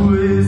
You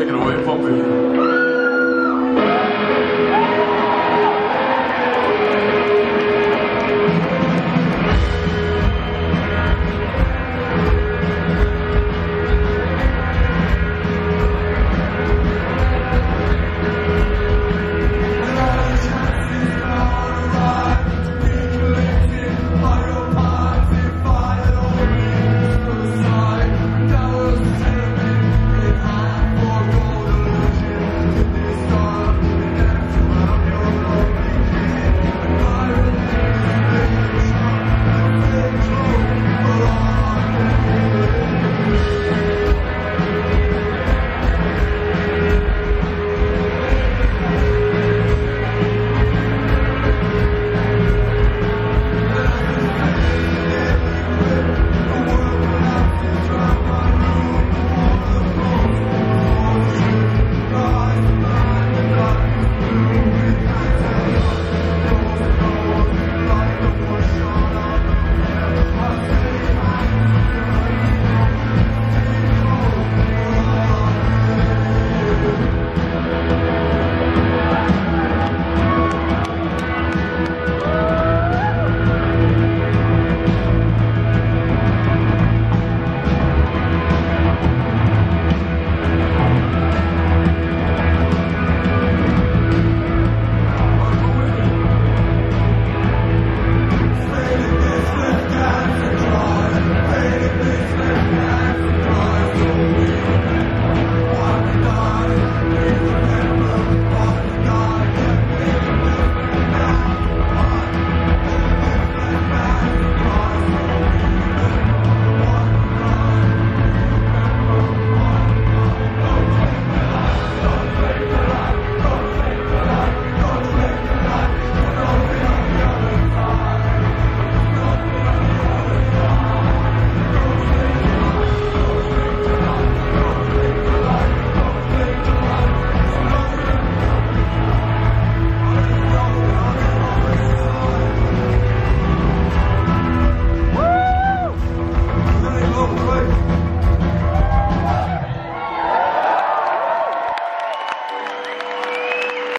taken away from me.